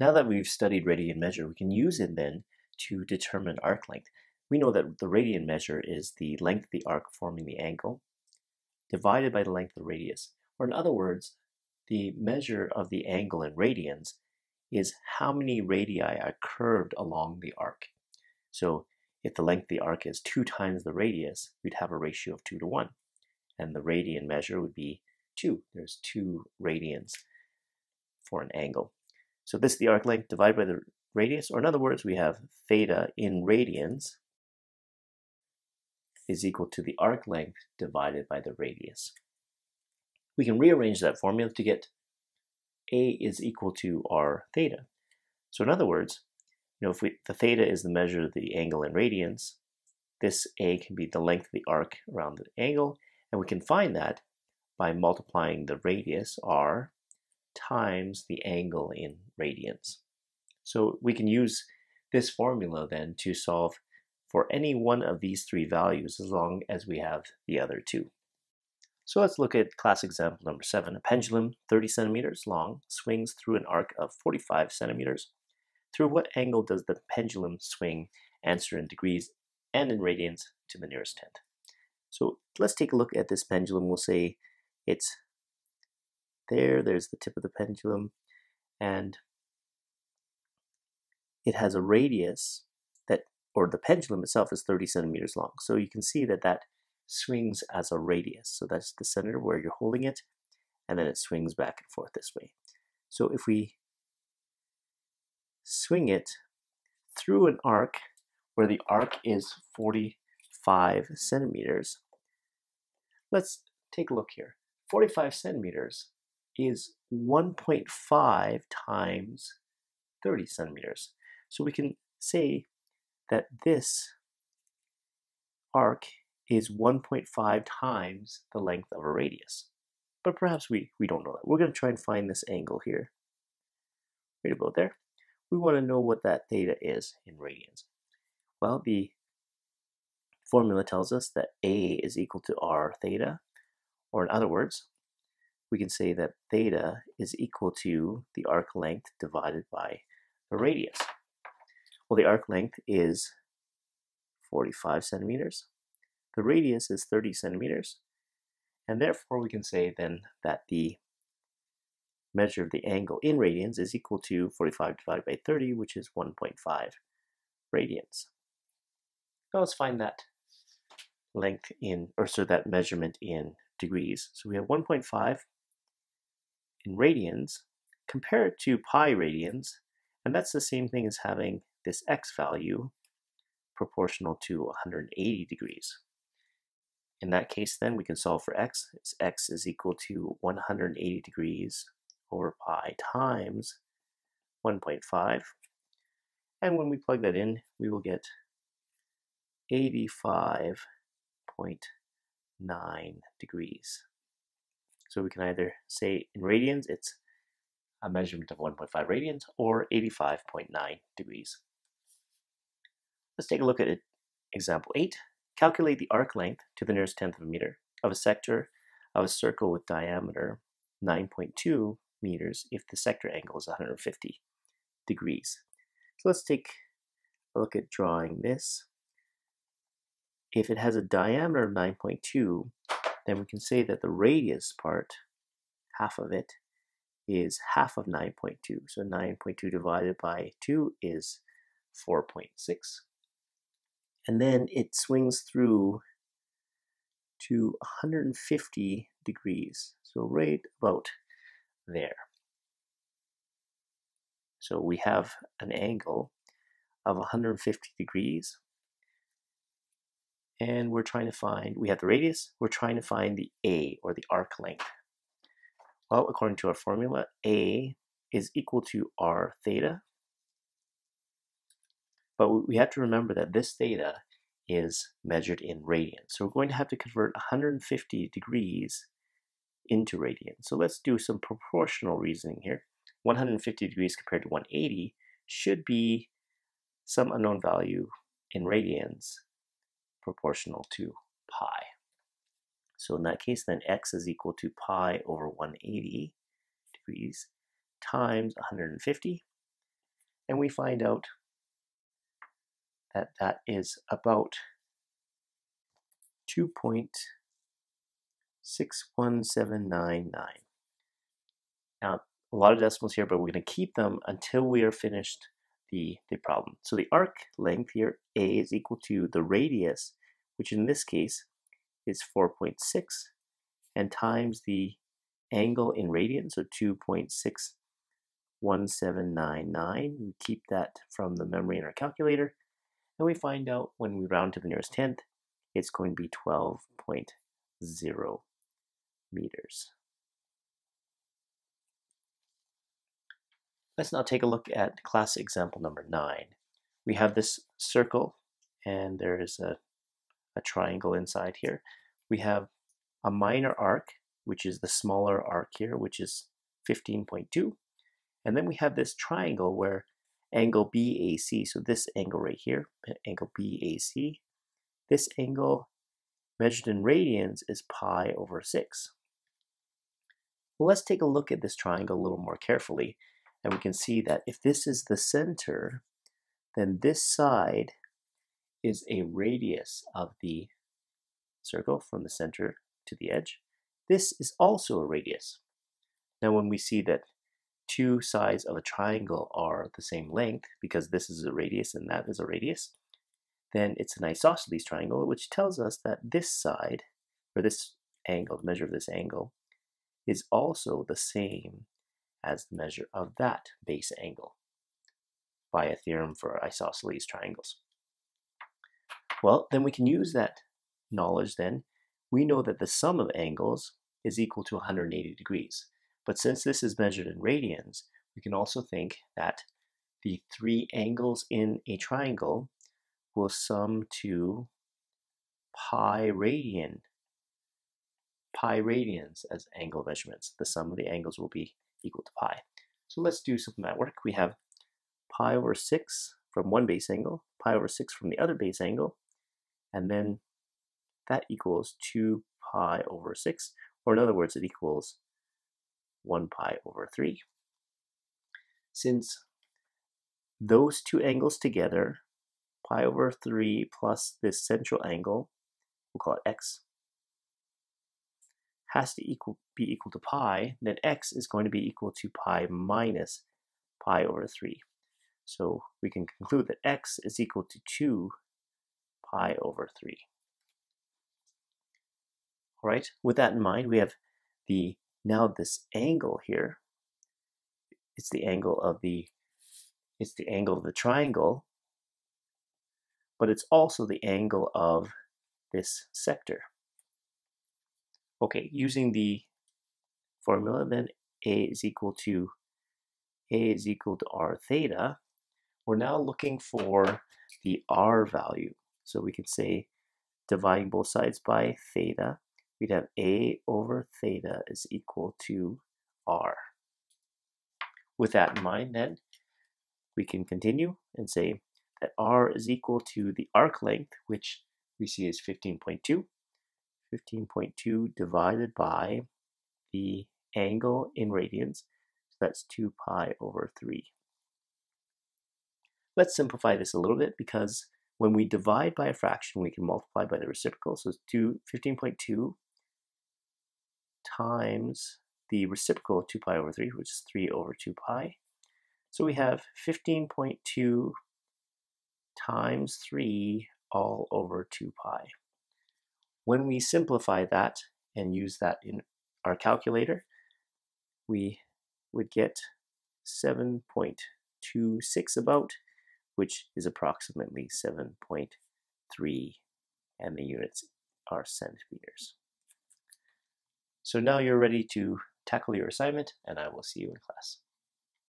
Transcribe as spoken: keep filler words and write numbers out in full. Now that we've studied radian measure, we can use it then to determine arc length. We know that the radian measure is the length of the arc forming the angle divided by the length of the radius. Or in other words, the measure of the angle in radians is how many radii are curved along the arc. So if the length of the arc is two times the radius, we'd have a ratio of two to one. And the radian measure would be two. There's two radians for an angle. So this is the arc length divided by the radius, or in other words, we have theta in radians is equal to the arc length divided by the radius. We can rearrange that formula to get A is equal to r theta. So in other words, you know, if we, the theta is the measure of the angle in radians, this A can be the length of the arc around the angle, and we can find that by multiplying the radius, r, times the angle in radians. So we can use this formula then to solve for any one of these three values as long as we have the other two. So let's look at class example number seven. A pendulum thirty centimeters long swings through an arc of forty-five centimeters. Through what angle does the pendulum swing? Answer in degrees and in radians to the nearest tenth. So let's take a look at this pendulum. We'll say it's there, there's the tip of the pendulum, and it has a radius that, or the pendulum itself is thirty centimeters long. So you can see that that swings as a radius. So that's the center where you're holding it, and then it swings back and forth this way. So if we swing it through an arc where the arc is forty-five centimeters, let's take a look here. forty-five centimeters is one point five times thirty centimeters. So we can say that this arc is one point five times the length of a radius. But perhaps we, we don't know that. We're going to try and find this angle here. Right about there. We want to know what that theta is in radians. Well, the formula tells us that A is equal to r theta. Or in other words, we can say that theta is equal to the arc length divided by the radius. Well, the arc length is forty-five centimeters. The radius is thirty centimeters. And therefore, we can say then that the measure of the angle in radians is equal to forty-five divided by thirty, which is one point five radians. Now let's find that length in, or so that measurement in degrees. So we have one point five in radians, compare it to pi radians, and that's the same thing as having this x value proportional to one hundred eighty degrees. In that case, then we can solve for x. It's x is equal to one hundred eighty degrees over pi times one point five, and when we plug that in, we will get eighty-five point nine degrees. So we can either say in radians it's a measurement of one point five radians or eighty-five point nine degrees. Let's take a look at it. Example eight. Calculate the arc length to the nearest tenth of a meter of a sector of a circle with diameter nine point two meters if the sector angle is one hundred fifty degrees. So let's take a look at drawing this. If it has a diameter of nine point two, then we can say that the radius part, half of it, is half of nine point two. So nine point two divided by two is four point six. And then it swings through to one hundred fifty degrees. So right about there. So we have an angle of one hundred fifty degrees. And we're trying to find, we have the radius, we're trying to find the A, or the arc length. Well, according to our formula, A is equal to r theta. But we have to remember that this theta is measured in radians. So we're going to have to convert one hundred fifty degrees into radians. So let's do some proportional reasoning here. one hundred fifty degrees compared to one hundred eighty should be some unknown value in radians, proportional to pi. So in that case, then x is equal to pi over one hundred eighty degrees times one hundred fifty, and we find out that that is about two point six one seven nine nine. Now, a lot of decimals here, but we're going to keep them until we are finished the, the problem. So the arc length here, A, is equal to the radius, which in this case is four point six, and times the angle in radians, so two point six one seven nine nine. We keep that from the memory in our calculator, and we find out when we round to the nearest tenth, it's going to be twelve point zero meters. Let's now take a look at class example number nine. We have this circle, and there is a, a triangle inside here. We have a minor arc, which is the smaller arc here, which is fifteen point two. And then we have this triangle where angle B A C, so this angle right here, angle B A C, this angle measured in radians is pi over six. Well, let's take a look at this triangle a little more carefully, and we can see that if this is the center, then this side is a radius of the circle from the center to the edge. This is also a radius. Now, when we see that two sides of a triangle are the same length, because this is a radius and that is a radius, then it's an isosceles triangle, which tells us that this side, or this angle, the measure of this angle, is also the same as the measure of that base angle by a theorem for isosceles triangles. Well, then we can use that knowledge then. We know that the sum of angles is equal to one hundred eighty degrees. But since this is measured in radians, we can also think that the three angles in a triangle will sum to pi radian, pi radians as angle measurements. The sum of the angles will be equal to pi. So let's do some of that work. We have pi over six from one base angle, pi over six from the other base angle, and then that equals two pi over six, or in other words, it equals one pi over three. Since those two angles together, pi over three plus this central angle, we'll call it x, has to equal, be equal to pi, then x is going to be equal to pi minus pi over three. So we can conclude that x is equal to two pi over three. All right, with that in mind, we have the now this angle here. It's the angle of the it's the angle of the triangle, but it's also the angle of this sector. Okay, using the formula, then a is equal to a is equal to r theta. We're now looking for the r value, so we can say dividing both sides by theta, we'd have a over theta is equal to r. With that in mind, then we can continue and say that r is equal to the arc length, which we see is fifteen point two. fifteen point two divided by the angle in radians, so that's two pi over three. Let's simplify this a little bit, because when we divide by a fraction, we can multiply by the reciprocal. So it's fifteen point two times the reciprocal of two pi over three, which is three over two pi. So we have fifteen point two times three all over two pi. When we simplify that and use that in our calculator, we would get seven point two six about, which is approximately seven point three, and the units are centimeters. So now you're ready to tackle your assignment, and I will see you in class.